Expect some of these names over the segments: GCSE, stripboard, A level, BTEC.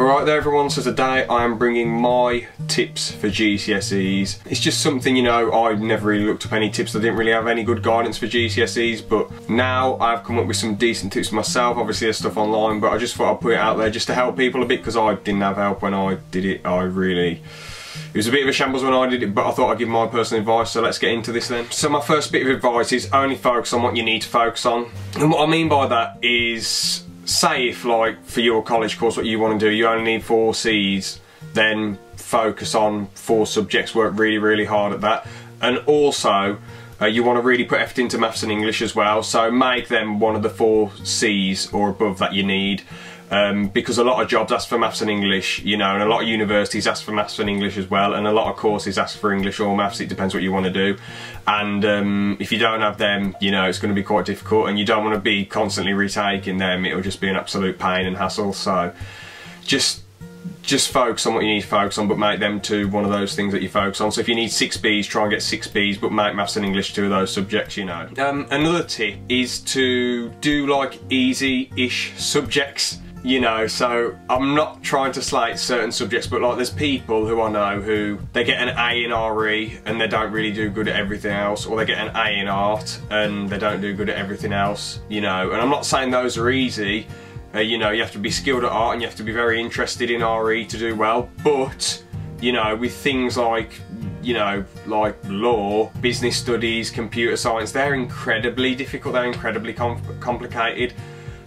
Alright there everyone, so today I'm bringing my tips for GCSEs. It's just something, you know, I never really looked up any tips. I didn't really have any good guidance for GCSEs, but now I've come up with some decent tips myself. Obviously there's stuff online, but I just thought I'd put it out there just to help people a bit, because I didn't have help when I did it. It was a bit of a shambles when I did it, but I thought I'd give my personal advice, so let's get into this then. So my first bit of advice is only focus on what you need to focus on. And what I mean by that is, say if, like, for your college course what you want to do, you only need 4 Cs, then focus on 4 subjects, work really, really hard at that. And also, you want to really put effort into maths and English as well, so make them one of the 4 Cs or above that you need. Because a lot of jobs ask for maths and English, you know, and a lot of universities ask for maths and English as well, and a lot of courses ask for English or maths. It depends what you want to do. And if you don't have them, you know, it's going to be quite difficult, and you don't want to be constantly retaking them. It'll just be an absolute pain and hassle. So just focus on what you need to focus on, but make them to one of those things that you focus on. So if you need 6 Bs, try and get 6 Bs, but make maths and English 2 of those subjects, you know. Another tip is to do, like, easy-ish subjects. You know, so I'm not trying to slight certain subjects, but, like, there's people who I know who they get an A in RE and they don't really do good at everything else, or they get an A in art and they don't do good at everything else, you know. And I'm not saying those are easy. You know, you have to be skilled at art and you have to be very interested in RE to do well, but, you know, with things like, you know, like law, business studies, computer science, they're incredibly difficult, they're incredibly complicated.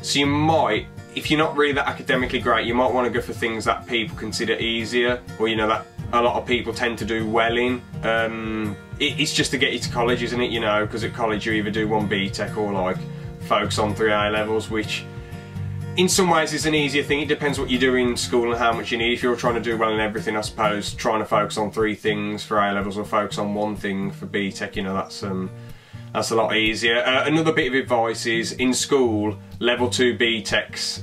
So you might, if you're not really that academically great, you might want to go for things that people consider easier, or, you know, that a lot of people tend to do well in. It's just to get you to college, isn't it, you know, because at college you either do 1 BTEC or, like, focus on 3 A levels, which in some ways is an easier thing. It depends what you do in school and how much you need. If you're trying to do well in everything, I suppose trying to focus on 3 things for A levels or focus on 1 thing for BTEC, you know, that's a lot easier. Another bit of advice is, in school, level 2 BTECs.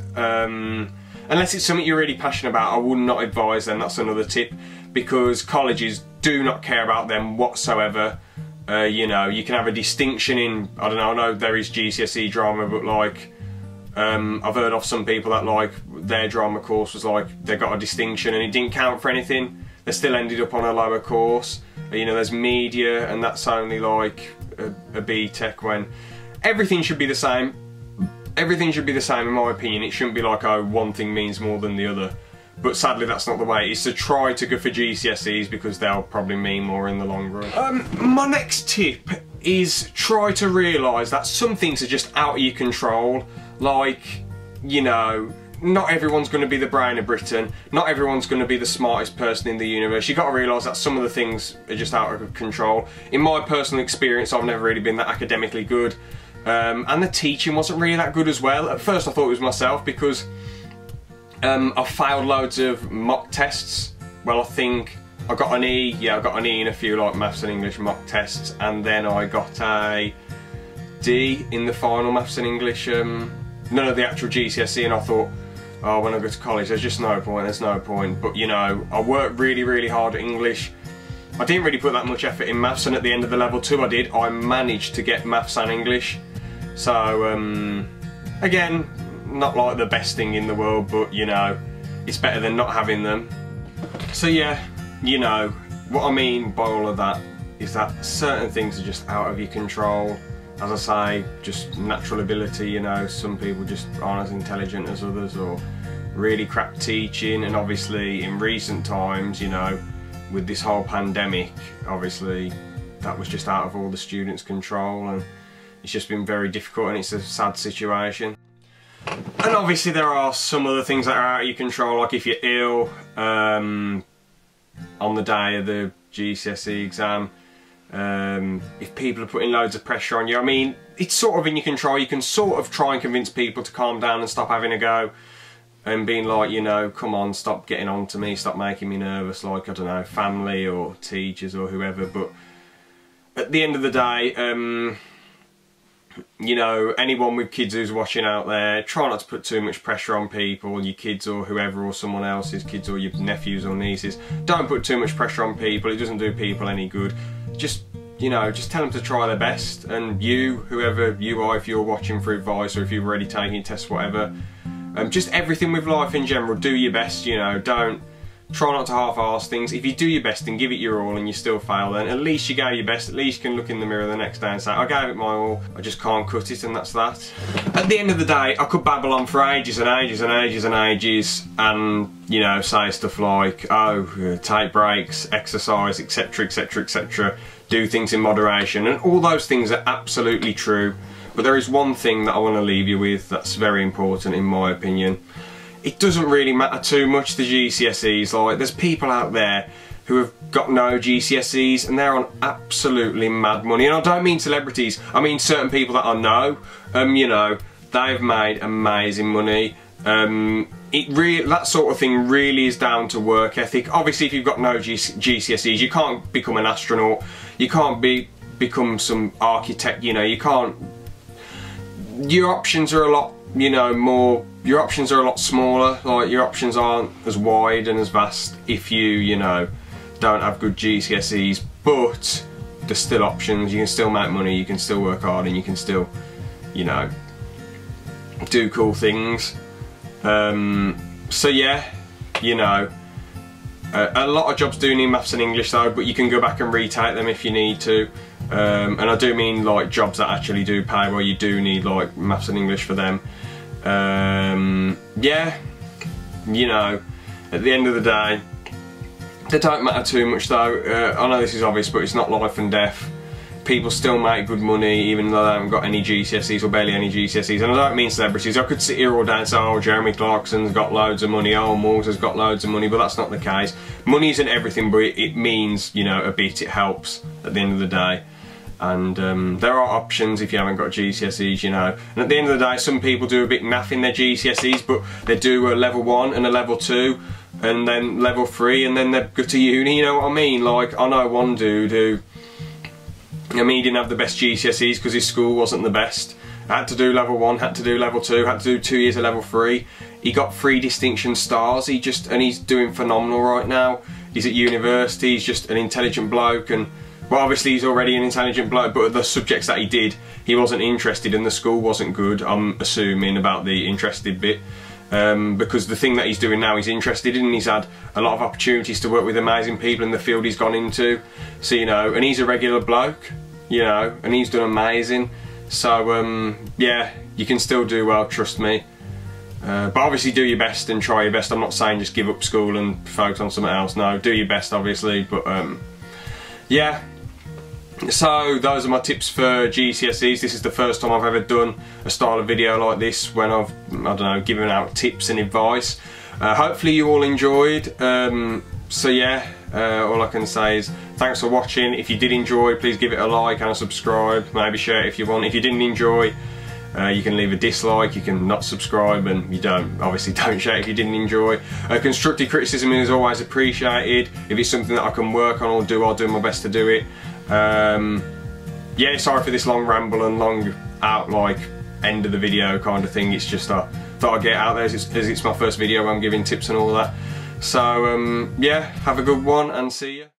Unless it's something you're really passionate about, I would not advise them. That's another tip, because colleges do not care about them whatsoever. You know, you can have a distinction in, I don't know, I know there is GCSE drama, but, like, I've heard of some people that, like, their drama course was, like, they got a distinction and it didn't count for anything. They still ended up on a lower course. You know, there's media, and that's only, like, a BTEC, when everything should be the same. Everything should be the same, in my opinion. It shouldn't be like, oh, one thing means more than the other. But sadly, that's not the way it is. So try to go for GCSEs, because they'll probably mean more in the long run. My next tip is, try to realise that some things are just out of your control. Like, you know, not everyone's going to be the brain of Britain. Not everyone's going to be the smartest person in the universe. You've got to realise that some of the things are just out of control. In my personal experience, I've never really been that academically good. And the teaching wasn't really that good as well. At first I thought it was myself, because I failed loads of mock tests. Well, I think I got an E. Yeah, I got an E in a few, like, maths and English mock tests. And then I got a D in the final maths and English, none of the actual GCSE. And I thought, oh, when I go to college, there's just no point, there's no point. But, you know, I worked really, really hard at English. I didn't really put that much effort in maths, and at the end of the level 2 I did. I managed to get maths and English. So, again, not, like, the best thing in the world, but, you know, it's better than not having them. So, yeah, you know, what I mean by all of that is that certain things are just out of your control. As I say, just natural ability, you know, some people just aren't as intelligent as others, or really crap teaching. And obviously in recent times, you know, with this whole pandemic, obviously that was just out of all the students' control, and it's just been very difficult, and it's a sad situation. And obviously there are some other things that are out of your control, like if you're ill on the day of the GCSE exam. If people are putting loads of pressure on you, I mean, it's sort of in your control. You can sort of try and convince people to calm down and stop having a go and being like, you know, come on, stop getting on to me, stop making me nervous, like, I don't know, family or teachers or whoever. But at the end of the day, you know, anyone with kids who's watching out there, try not to put too much pressure on people, your kids or whoever, or someone else's kids, or your nephews or nieces. Don't put too much pressure on people. It doesn't do people any good. Just, you know, just tell them to try their best. And you, whoever you are, if you're watching for advice, or if you're already taking tests, whatever, Just everything with life in general, do your best, you know, don't try not to half-arse things. If you do your best and give it your all and you still fail, then at least you gave your best, at least you can look in the mirror the next day and say, I gave it my all, I just can't cut it, and that's that. At the end of the day, I could babble on for ages and ages and ages and ages and, you know, say stuff like, oh, take breaks, exercise, etc, etc, etc, do things in moderation, and all those things are absolutely true, but there is one thing that I want to leave you with that's very important in my opinion. It doesn't really matter too much, the GCSEs. Like, there's people out there who have got no GCSEs and they're on absolutely mad money. And I don't mean celebrities, I mean certain people that I know, you know, they've made amazing money. That sort of thing really is down to work ethic. Obviously, if you've got no GCSEs, you can't become an astronaut, you can't become some architect, you know, you can't. Your options are a lot, you know, more. Your options are a lot smaller, like your options aren't as wide and as vast if you, you know, don't have good GCSEs, but there's still options, you can still make money, you can still work hard, and you can still, you know, do cool things. So yeah, you know, a lot of jobs do need maths and English though, but you can go back and retake them if you need to. And I do mean like jobs that actually do pay, where you do need like maths and English for them. Yeah, you know, at the end of the day, they don't matter too much though. I know this is obvious, but it's not life and death. People still make good money even though they haven't got any GCSEs or barely any GCSEs, and I don't mean celebrities. I could sit here all day and say, oh, Jeremy Clarkson's got loads of money, oh, Mortar's got loads of money, but that's not the case. Money isn't everything, but it means, you know, a bit, it helps at the end of the day. And there are options if you haven't got GCSEs, you know. And at the end of the day, some people do a bit naff in their GCSEs, but they do a level 1 and a level 2 and then level 3 and then they go to uni, you know what I mean? Like, I know one dude who, I mean, he didn't have the best GCSEs because his school wasn't the best. Had to do level 1, had to do level 2, had to do 2 years of level 3. He got 3 distinction stars, and he's doing phenomenal right now. He's at university, he's just an intelligent bloke, and well, obviously he's already an intelligent bloke, but the subjects that he did, he wasn't interested and the school wasn't good, I'm assuming about the interested bit, because the thing that he's doing now he's interested in, he's had a lot of opportunities to work with amazing people in the field he's gone into, so, you know, and he's a regular bloke, you know, and he's done amazing, so, yeah, you can still do well, trust me, but obviously do your best and try your best. I'm not saying just give up school and focus on something else, no, do your best obviously, but, yeah. So those are my tips for GCSEs. This is the first time I've ever done a style of video like this when I've, I don't know, given out tips and advice. Hopefully you all enjoyed. So yeah, all I can say is thanks for watching. If you did enjoy, please give it a like and a subscribe. Maybe share it if you want. If you didn't enjoy, you can leave a dislike, you can not subscribe, and you obviously don't share if you didn't enjoy. Constructive criticism is always appreciated. If it's something that I can work on or do, I'll do my best to do it. Yeah, sorry for this long ramble and long out, like, end of the video kind of thing. It's just I thought I'd get out there as it's my first video where I'm giving tips and all that. So yeah, have a good one and see you.